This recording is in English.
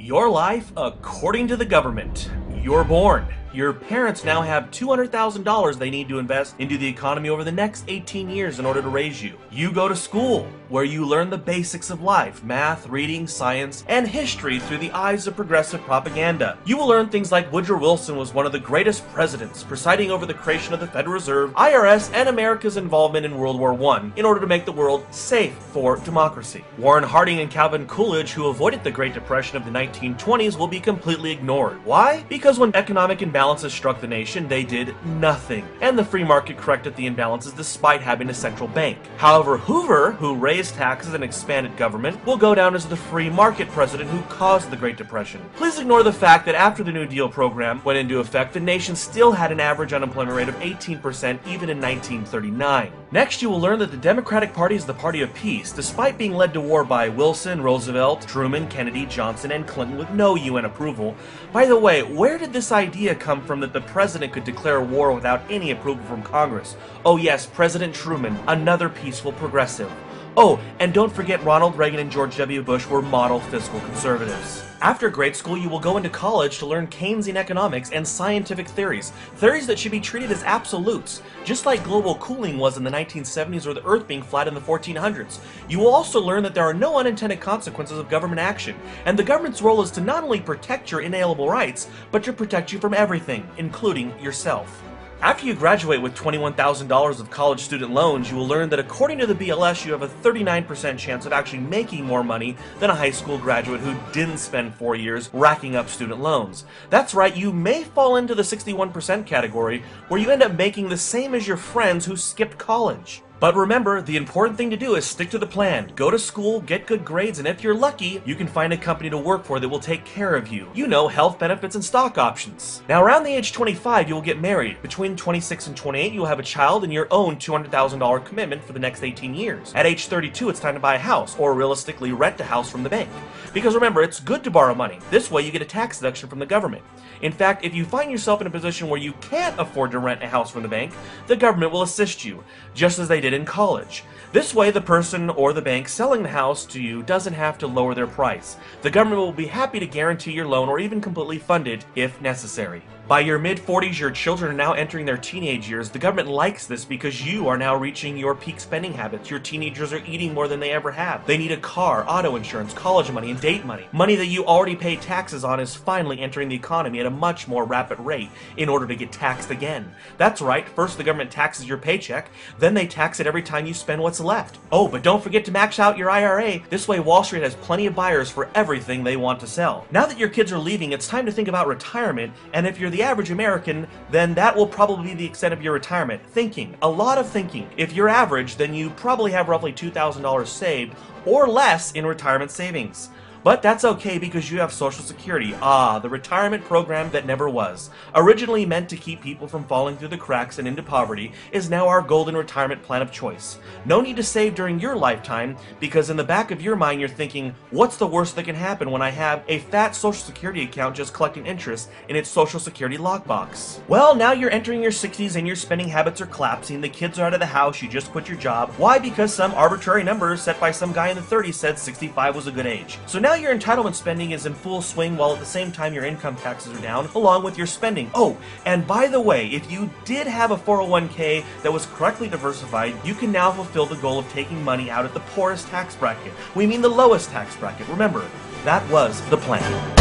Your life according to the government. You're born. Your parents now have $200,000 they need to invest into the economy over the next 18 years in order to raise you. You go to school, where you learn the basics of life, math, reading, science, and history through the eyes of progressive propaganda. You will learn things like Woodrow Wilson was one of the greatest presidents, presiding over the creation of the Federal Reserve, IRS, and America's involvement in World War I in order to make the world safe for democracy. Warren Harding and Calvin Coolidge, who avoided the Great Depression of the 1920s, will be completely ignored. Why? Because when economic imbalances struck the nation, they did nothing, and the free market corrected the imbalances despite having a central bank. However, Hoover, who raised taxes and expanded government, will go down as the free market president who caused the Great Depression. Please ignore the fact that after the New Deal program went into effect, the nation still had an average unemployment rate of 18% even in 1939. Next, you will learn that the Democratic Party is the party of peace, despite being led to war by Wilson, Roosevelt, Truman, Kennedy, Johnson, and Clinton with no UN approval. By the way, where did this idea come from that the president could declare war without any approval from Congress? Oh yes, President Truman, another peaceful progressive. Oh, and don't forget Ronald Reagan and George W. Bush were model fiscal conservatives. After grade school, you will go into college to learn Keynesian economics and scientific theories, theories that should be treated as absolutes, just like global cooling was in the 1970s or the Earth being flat in the 1400s. You will also learn that there are no unintended consequences of government action, and the government's role is to not only protect your inalienable rights, but to protect you from everything, including yourself. After you graduate with $21,000 of college student loans, you will learn that according to the BLS, you have a 39% chance of actually making more money than a high school graduate who didn't spend 4 years racking up student loans. That's right, you may fall into the 61% category, where you end up making the same as your friends who skipped college. But remember, the important thing to do is stick to the plan. Go to school, get good grades, and if you're lucky, you can find a company to work for that will take care of you. You know, health benefits and stock options. Now, around the age 25, you will get married. Between 26 and 28, you will have a child and your own $200,000 commitment for the next 18 years. At age 32, it's time to buy a house, or realistically rent a house from the bank. Because remember, it's good to borrow money. This way, you get a tax deduction from the government. In fact, if you find yourself in a position where you can't afford to rent a house from the bank, the government will assist you, just as they did in college. This way, the person or the bank selling the house to you doesn't have to lower their price. The government will be happy to guarantee your loan or even completely fund it if necessary. By your mid-40s, your children are now entering their teenage years. The government likes this because you are now reaching your peak spending habits. Your teenagers are eating more than they ever have. They need a car, auto insurance, college money, and date money. Money that you already pay taxes on is finally entering the economy at a much more rapid rate in order to get taxed again. That's right, first the government taxes your paycheck, then they tax it every time you spend what's left. Oh, but don't forget to max out your IRA. This way, Wall Street has plenty of buyers for everything they want to sell. Now that your kids are leaving, it's time to think about retirement, and if you're the average American, then that will probably be the extent of your retirement. Thinking, a lot of thinking. If you're average, then you probably have roughly $2,000 saved or less in retirement savings. But that's okay because you have Social Security. Ah, the retirement program that never was. Originally meant to keep people from falling through the cracks and into poverty, is now our golden retirement plan of choice. No need to save during your lifetime because in the back of your mind you're thinking, what's the worst that can happen when I have a fat Social Security account just collecting interest in its Social Security lockbox? Well, now you're entering your 60s and your spending habits are collapsing, the kids are out of the house, you just quit your job. Why? Because some arbitrary number set by some guy in the 30s said 65 was a good age. So now your entitlement spending is in full swing while at the same time your income taxes are down along with your spending. Oh, and by the way, if you did have a 401k that was correctly diversified, you can now fulfill the goal of taking money out at the poorest tax bracket. We mean the lowest tax bracket. Remember, that was the plan.